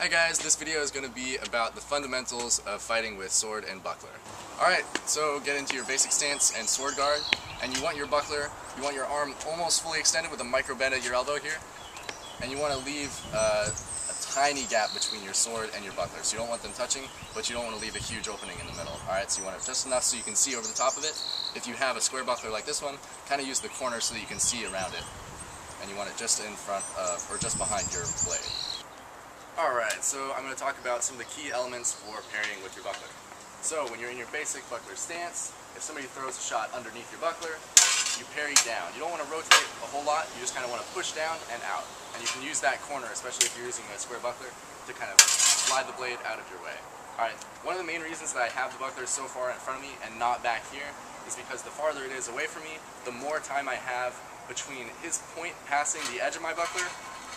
Hi guys, this video is going to be about the fundamentals of fighting with sword and buckler. Alright, so get into your basic stance and sword guard, and you want your buckler, you want your arm almost fully extended with a micro bend at your elbow here, and you want to leave a tiny gap between your sword and your buckler. So you don't want them touching, but you don't want to leave a huge opening in the middle. Alright, so you want it just enough so you can see over the top of it. If you have a square buckler like this one, kind of use the corner so that you can see around it. And you want it just in front of, or just behind your blade. Alright, so I'm going to talk about some of the key elements for parrying with your buckler. So when you're in your basic buckler stance, if somebody throws a shot underneath your buckler, you parry down. You don't want to rotate a whole lot, you just kind of want to push down and out. And you can use that corner, especially if you're using a square buckler, to kind of slide the blade out of your way. Alright, one of the main reasons that I have the buckler so far in front of me and not back here is because the farther it is away from me, the more time I have between his point passing the edge of my buckler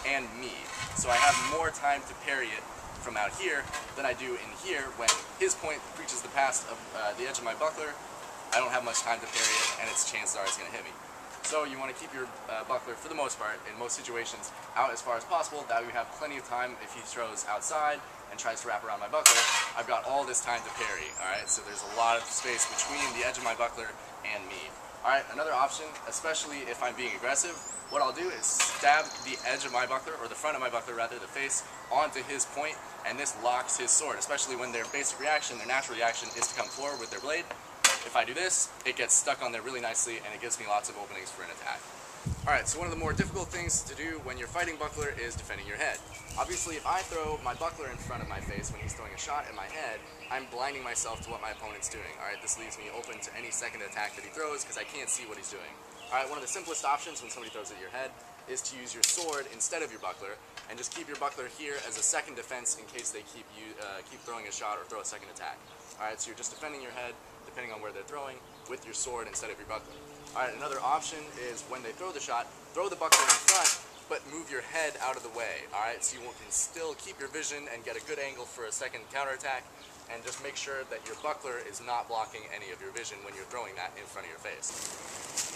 and me. So I have more time to parry it from out here than I do in here. When his point reaches the past of the edge of my buckler, I don't have much time to parry it, and its chances are it's going to hit me. So you want to keep your buckler, for the most part, in most situations, out as far as possible. That way you have plenty of time. If he throws outside and tries to wrap around my buckler, I've got all this time to parry. Alright, so there's a lot of space between the edge of my buckler and me. Alright, another option, especially if I'm being aggressive, what I'll do is stab the edge of my buckler, or the front of my buckler rather, the face, onto his point, and this locks his sword, especially when their basic reaction, their natural reaction, is to come forward with their blade. If I do this, it gets stuck on there really nicely, and it gives me lots of openings for an attack. Alright, so one of the more difficult things to do when you're fighting buckler is defending your head. Obviously, if I throw my buckler in front of my face when he's throwing a shot at my head, I'm blinding myself to what my opponent's doing. Alright, this leaves me open to any second attack that he throws because I can't see what he's doing. Alright, one of the simplest options when somebody throws at your head is to use your sword instead of your buckler, and just keep your buckler here as a second defense in case they keep throwing a shot or throw a second attack. Alright, so you're just defending your head, depending on where they're throwing, with your sword instead of your buckler. Alright, another option is when they throw the shot, throw the buckler in front, but move your head out of the way. Alright, so you can still keep your vision and get a good angle for a second counterattack, and just make sure that your buckler is not blocking any of your vision when you're throwing that in front of your face.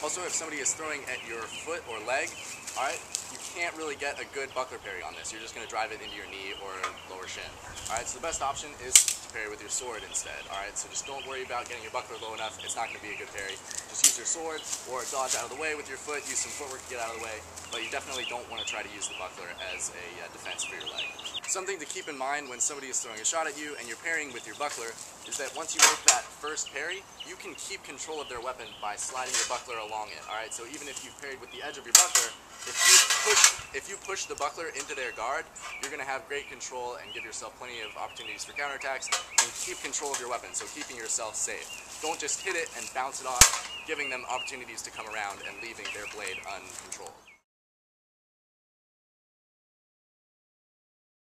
Also, if somebody is throwing at your foot or leg, alright, you can't really get a good buckler parry on this. You're just going to drive it into your knee or lower shin. Alright, so the best option is to parry with your sword instead. Alright, so just don't worry about getting your buckler low enough. It's not going to be a good parry. Just use your sword or dodge out of the way with your foot. Use some footwork to get out of the way. But you definitely don't want to try to use the buckler as a defense for your leg. Something to keep in mind when somebody is throwing a shot at you and you're parrying with your buckler is that once you make that first parry, you can keep control of their weapon by sliding your buckler along it. Alright, so even if you've parried with the edge of your buckler, if you push the buckler into their guard, you're going to have great control and give yourself plenty of opportunities for counterattacks, and keep control of your weapon, so keeping yourself safe. Don't just hit it and bounce it off, giving them opportunities to come around and leaving their blade uncontrolled.